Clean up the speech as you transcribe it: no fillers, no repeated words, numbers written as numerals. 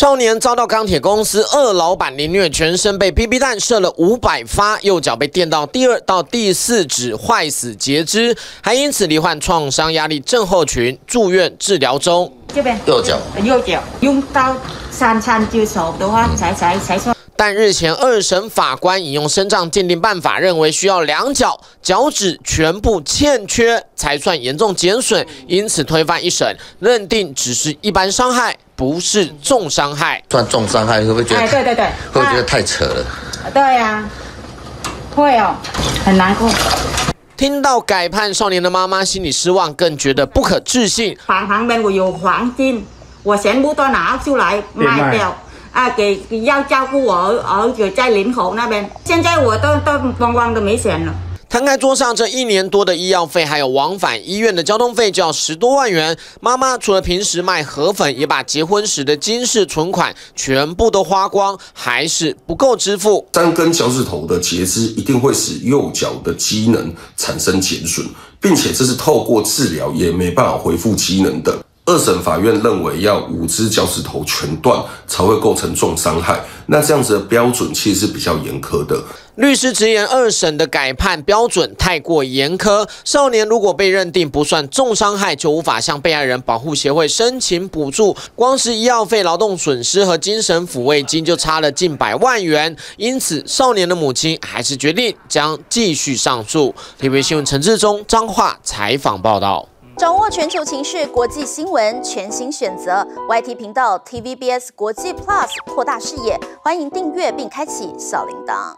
少年遭到钢铁公司二老板凌虐，全身被 PP 弹射了500发，右脚被电到第2到第4指坏死截肢，还因此罹患创伤压力症候群，住院治疗中。这边右脚用刀3就手的话，才。 但日前，2审法官引用身障鉴定办法，认为需要2脚脚趾全部欠缺才算严重减损，因此推翻1审，认定只是一般伤害，不是重伤害。算重伤害会不会觉得？哎，对，会不会觉得太扯了？对呀，会哦，很难过。听到改判，少年的妈妈心里失望，更觉得不可置信。房旁边我有黄金，我全部都拿出来卖掉。 啊，给要照顾我，在林口那边，现在我都光光都没钱了。摊开桌上这1年多的医药费，还有往返医院的交通费，就要10多万元。妈妈除了平时卖河粉，也把结婚时的金饰存款全部都花光，还是不够支付。3根脚趾头的截肢一定会使右脚的机能产生减损，并且这是透过治疗也没办法恢复机能的。 2审法院认为，要5只脚趾头全断才会构成重伤害，那这样子的标准其实是比较严苛的。律师直言，2审的改判标准太过严苛，少年如果被认定不算重伤害，就无法向被害人保护协会申请补助，光是医药费、劳动损失和精神抚慰金就差了近100万元。因此，少年的母亲还是决定将继续上诉。TVBS 新闻陈志忠、彰化采访报道。 掌握全球情势、国际新闻，全新选择 YT 频道 TVBS 国际 Plus， 扩大视野。欢迎订阅并开启小铃铛。